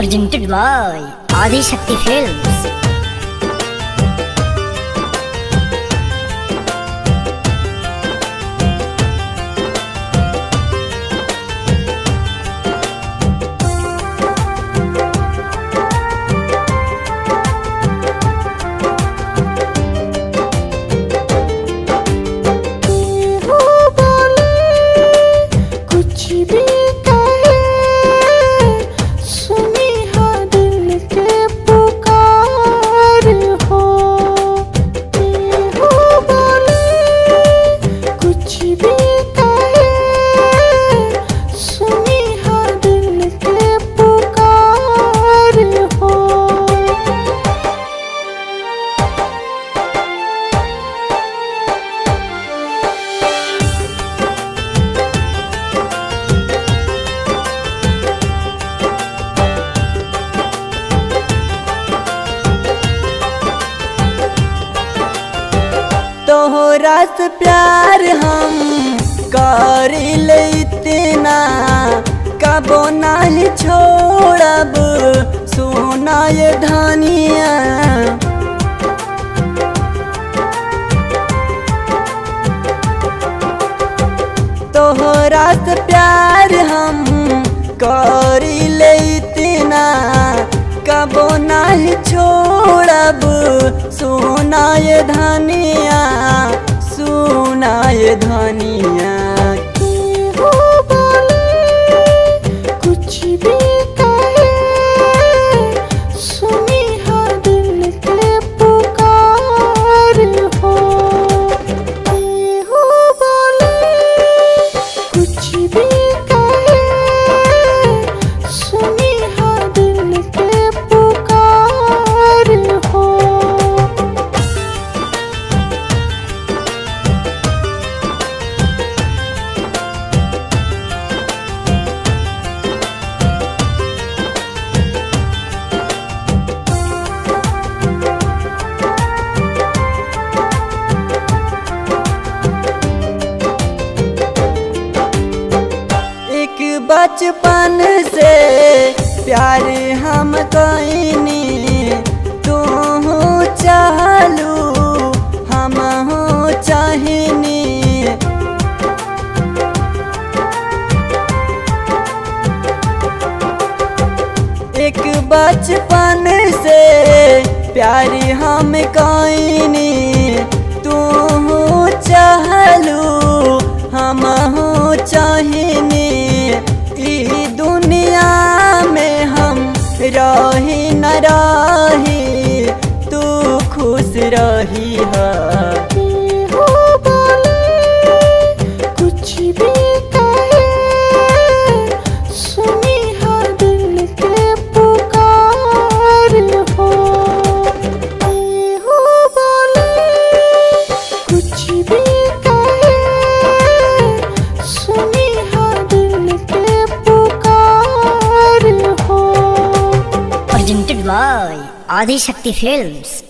presented by Aadishakti Films. तोहरा से प्यार हम कर लेतना कबो नहीं छोड़ब सोना ये धनिया। तोहरा से प्यार हम कर लेतना कबो नहीं छोड़ब सोना ये धनिया। सोना ये धनिया केहू बोले कुछ भी कहे सुनी हर दिल के पुकार हो। केहू बोले कुछ भी कहे सुनी हर दिल के पुकार हो। बचपन से प्यार हम कईनी तू चाहलू हम चाहनी। एक बचपन से प्यार हम कईनी तू चाहलू हम चाहनी। दुनिया में हम रही न रही तू खुश रही है। केहू बोले कुछ भी कहे सुनी हर दिल के पुकार हो। केहू बोले कुछ भी कहे सुनी हर दिल के Presented by Aadishakti Films.